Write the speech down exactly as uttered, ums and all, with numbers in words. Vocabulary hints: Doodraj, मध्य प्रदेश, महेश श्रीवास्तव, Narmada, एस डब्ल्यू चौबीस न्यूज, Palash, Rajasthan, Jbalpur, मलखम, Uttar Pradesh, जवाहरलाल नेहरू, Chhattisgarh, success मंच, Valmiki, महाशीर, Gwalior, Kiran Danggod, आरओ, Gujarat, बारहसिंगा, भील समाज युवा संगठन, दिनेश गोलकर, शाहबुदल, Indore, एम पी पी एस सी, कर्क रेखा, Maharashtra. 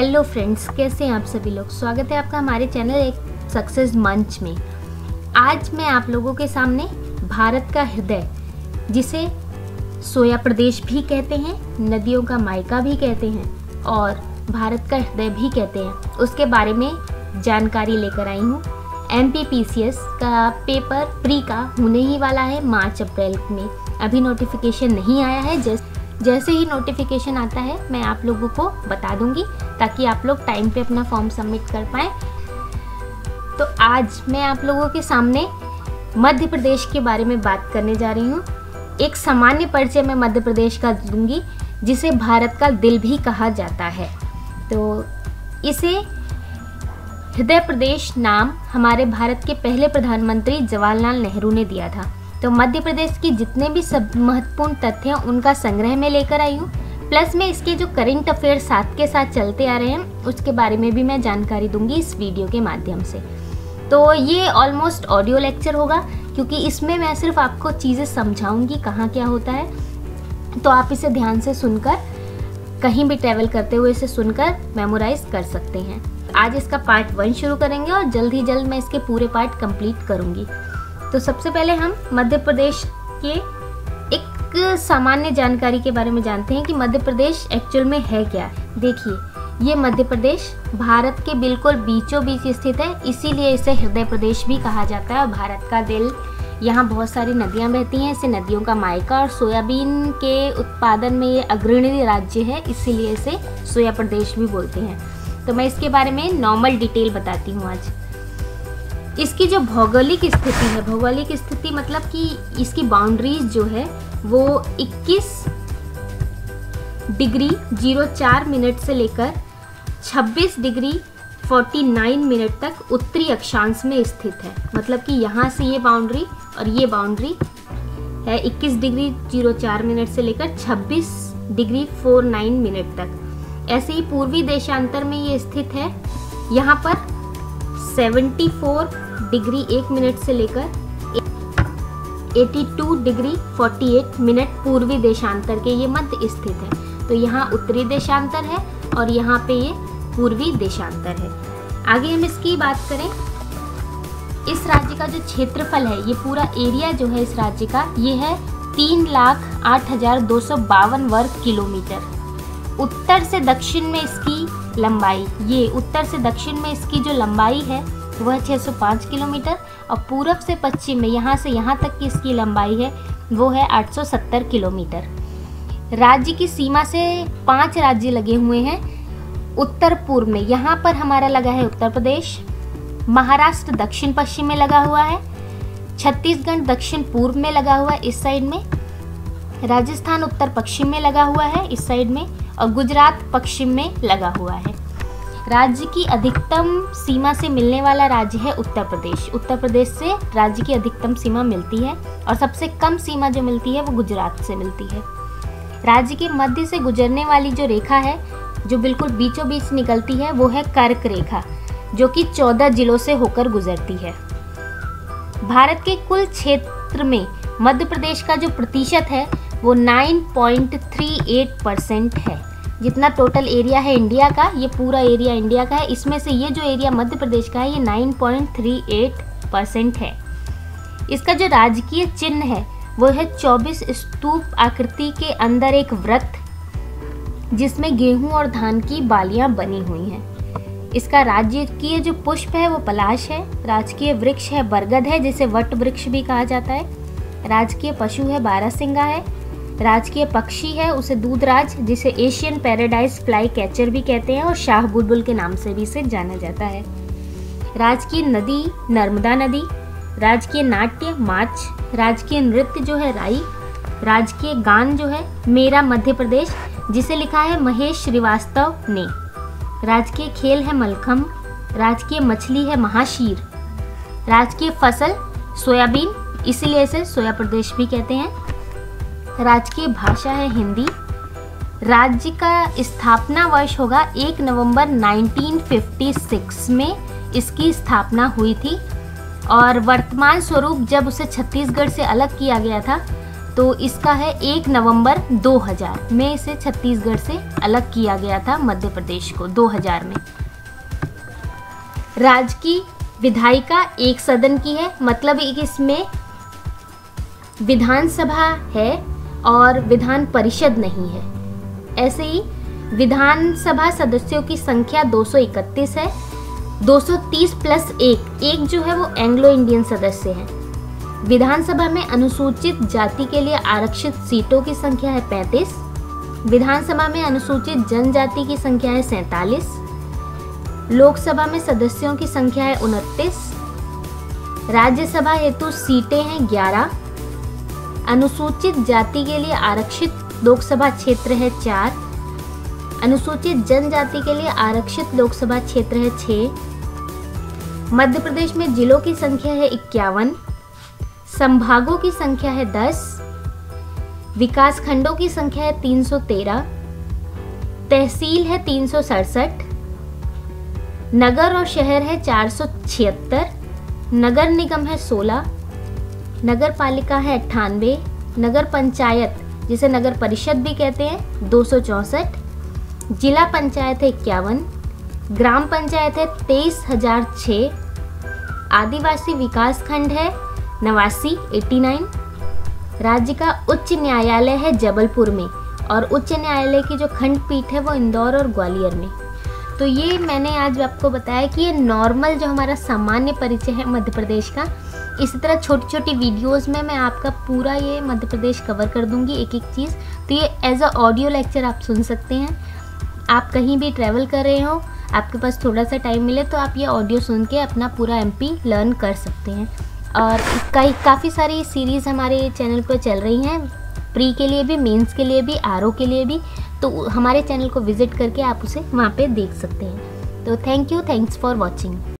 Hello friends, कैसे हैं आप सभी लोग। स्वागत है आपका हमारे चैनल एक सक्सेस मंच में। आज मैं आप लोगों के सामने भारत का हृदय, जिसे सोया प्रदेश भी कहते हैं, नदियों का मायका भी कहते हैं और भारत का हृदय भी कहते हैं, उसके बारे में जानकारी लेकर आई हूँ। एम पी पी एस सी का पेपर प्री का होने ही वाला है मार्च अप्रैल में। अभी नोटिफिकेशन नहीं आया है, जस्ट जैसे ही नोटिफिकेशन आता है मैं आप लोगों को बता दूंगी, ताकि आप लोग टाइम पे अपना फॉर्म सबमिट कर पाएँ। तो आज मैं आप लोगों के सामने मध्य प्रदेश के बारे में बात करने जा रही हूँ। एक सामान्य परिचय मैं मध्य प्रदेश का दूंगी, जिसे भारत का दिल भी कहा जाता है। तो इसे हृदय प्रदेश नाम हमारे भारत के पहले प्रधानमंत्री जवाहरलाल नेहरू ने दिया था। तो मध्य प्रदेश की जितने भी सब महत्वपूर्ण तथ्य हैं उनका संग्रह में लेकर आई हूँ, प्लस में इसके जो करंट अफेयर साथ के साथ चलते आ रहे हैं उसके बारे में भी मैं जानकारी दूंगी इस वीडियो के माध्यम से। तो ये ऑलमोस्ट ऑडियो लेक्चर होगा, क्योंकि इसमें मैं सिर्फ आपको चीज़ें समझाऊंगी कहाँ क्या होता है। तो आप इसे ध्यान से सुनकर कहीं भी ट्रैवल करते हुए इसे सुनकर मेमोराइज कर सकते हैं। आज इसका पार्ट वन शुरू करेंगे और जल्द ही जल्द मैं इसके पूरे पार्ट कंप्लीट करूँगी। तो सबसे पहले हम मध्य प्रदेश के एक सामान्य जानकारी के बारे में जानते हैं कि मध्य प्रदेश एक्चुअल में है क्या। देखिए, ये मध्य प्रदेश भारत के बिल्कुल बीचों बीच स्थित है, इसीलिए इसे हृदय प्रदेश भी कहा जाता है, भारत का दिल। यहाँ बहुत सारी नदियाँ बहती हैं, इसे नदियों का मायका, और सोयाबीन के उत्पादन में ये अग्रणी राज्य है, इसीलिए इसे सोया प्रदेश भी बोलते हैं। तो मैं इसके बारे में नॉर्मल डिटेल बताती हूँ आज। इसकी जो भौगोलिक स्थिति है, भौगोलिक स्थिति मतलब कि इसकी बाउंड्रीज जो है वो इक्कीस डिग्री ज़ीरो चार मिनट से लेकर छब्बीस डिग्री उनचास मिनट तक उत्तरी अक्षांश में स्थित है। मतलब कि यहाँ से ये बाउंड्री और ये बाउंड्री है इक्कीस डिग्री ज़ीरो चार मिनट से लेकर छब्बीस डिग्री उनचास मिनट तक। ऐसे ही पूर्वी देशांतर में ये स्थित है। यहाँ पर चौहत्तर डिग्री एक मिनट से लेकर बयासी डिग्री अड़तालीस मिनट पूर्वी देशांतर के ये मध्य स्थित है। तो यहाँ उत्तरी देशांतर है और यहाँ पे ये पूर्वी देशांतर है। आगे हम इसकी बात करें, इस राज्य का जो क्षेत्रफल है, ये पूरा एरिया जो है इस राज्य का, ये है तीन लाख आठ हजार दो सौ बावन वर्ग किलोमीटर। उत्तर से दक्षिण में इसकी लंबाई, ये उत्तर से दक्षिण में इसकी जो लंबाई है वह छह सौ पाँच किलोमीटर, और पूरब से पश्चिम में यहाँ से यहाँ तक की इसकी लंबाई है वो है आठ सौ सत्तर किलोमीटर। राज्य की सीमा से पांच राज्य लगे हुए हैं। उत्तर पूर्व में यहाँ पर हमारा लगा है उत्तर प्रदेश, महाराष्ट्र दक्षिण पश्चिम में लगा हुआ है, छत्तीसगढ़ दक्षिण पूर्व में लगा हुआ है इस साइड में, राजस्थान उत्तर पश्चिम में लगा हुआ है इस साइड में, और गुजरात पश्चिम में लगा हुआ है। राज्य की अधिकतम सीमा से मिलने वाला राज्य है उत्तर प्रदेश। उत्तर प्रदेश से राज्य की अधिकतम सीमा मिलती है, और सबसे कम सीमा जो मिलती है वो गुजरात से मिलती है। राज्य के मध्य से गुजरने वाली जो रेखा है, जो बिल्कुल बीचों बीच निकलती है, वो है कर्क रेखा, जो कि चौदह जिलों से होकर गुजरती है। भारत के कुल क्षेत्र में मध्य प्रदेश का जो प्रतिशत है वो नौ पॉइंट तीन आठ परसेंट है। जितना टोटल एरिया है इंडिया का, ये पूरा एरिया इंडिया का है, इसमें से ये जो एरिया मध्य प्रदेश का है ये नौ पॉइंट तीन आठ परसेंट है। इसका जो राजकीय चिन्ह है वो है चौबीस स्तूप आकृति के अंदर एक व्रत, जिसमें गेहूं और धान की बालियां बनी हुई हैं। इसका राजकीय जो पुष्प है वो पलाश है, राजकीय वृक्ष है बरगद है, जिसे वट वृक्ष भी कहा जाता है, राजकीय पशु है बारहसिंगा है, राजकीय पक्षी है उसे दूधराज, जिसे एशियन पैराडाइज फ्लाई कैचर भी कहते हैं, और शाहबुदल के नाम से भी इसे जाना जाता है। राजकीय नदी नर्मदा नदी, राजकीय नाट्य मार्च, राजकीय नृत्य जो है राई, राजकीय गान जो है मेरा मध्य प्रदेश, जिसे लिखा है महेश श्रीवास्तव ने, राजकीय खेल है मलखम, राजकीय मछली है महाशीर, राजकीय फसल सोयाबीन, इसीलिए इसे सोया प्रदेश भी कहते हैं, राजकीय भाषा है हिंदी। राज्य का स्थापना वर्ष होगा एक नवंबर उन्नीस सौ छप्पन में इसकी स्थापना हुई थी, और वर्तमान स्वरूप जब उसे छत्तीसगढ़ से अलग किया गया था तो तो इसका है एक नवंबर दो हज़ार में इसे छत्तीसगढ़ से अलग किया गया था मध्य प्रदेश को दो हज़ार में। राज्य की विधायिका एक सदन की है, मतलब एक इसमें विधानसभा है और विधान परिषद नहीं है। ऐसे ही विधानसभा सदस्यों की संख्या दो सौ इकतीस है, दो सौ तीस प्लस एक, एक जो है वो एंग्लो इंडियन सदस्य हैं। विधानसभा में अनुसूचित जाति के लिए आरक्षित सीटों की संख्या है पैंतीस, विधानसभा में अनुसूचित जनजाति की संख्या है सैंतालीस, लोकसभा में सदस्यों की संख्या है उनतीस, राज्यसभा हेतु सीटें हैं ग्यारह, अनुसूचित जाति के लिए आरक्षित लोकसभा क्षेत्र है चार, अनुसूचित जनजाति के लिए आरक्षित लोकसभा क्षेत्र है छः। मध्य प्रदेश में जिलों की संख्या है इक्यावन, संभागों की संख्या है दस, विकास खंडों की संख्या है तीन सौ तेरह, तहसील है तीन सौ सड़सठ, नगर और शहर है चार सौ छिहत्तर, नगर निगम है सोलह, नगर पालिका है अट्ठानवे, नगर पंचायत जिसे नगर परिषद भी कहते हैं दो सौ चौंसठ, जिला पंचायत है इक्यावन, ग्राम पंचायत है तेईस हज़ार छः, आदिवासी विकास खंड है नवासी एटी नाइन। राज्य का उच्च न्यायालय है जबलपुर में और उच्च न्यायालय की जो खंडपीठ है वो इंदौर और ग्वालियर में। तो ये मैंने आज आपको बताया कि ये नॉर्मल जो हमारा सामान्य परिचय है मध्य प्रदेश का। इसी तरह छोटी छोटी वीडियोस में मैं आपका पूरा ये मध्य प्रदेश कवर कर दूंगी एक एक चीज़। तो ये एज अ ऑडियो लेक्चर आप सुन सकते हैं। आप कहीं भी ट्रैवल कर रहे हो, आपके पास थोड़ा सा टाइम मिले तो आप ये ऑडियो सुन के अपना पूरा एमपी लर्न कर सकते हैं। और इसका काफ़ी सारी सीरीज़ हमारे चैनल पर चल रही हैं, प्री के लिए भी, मेंस के लिए भी, आरओ के लिए भी। तो हमारे चैनल को विज़िट करके आप उसे वहाँ पर देख सकते हैं। तो thank you, thanks for watching.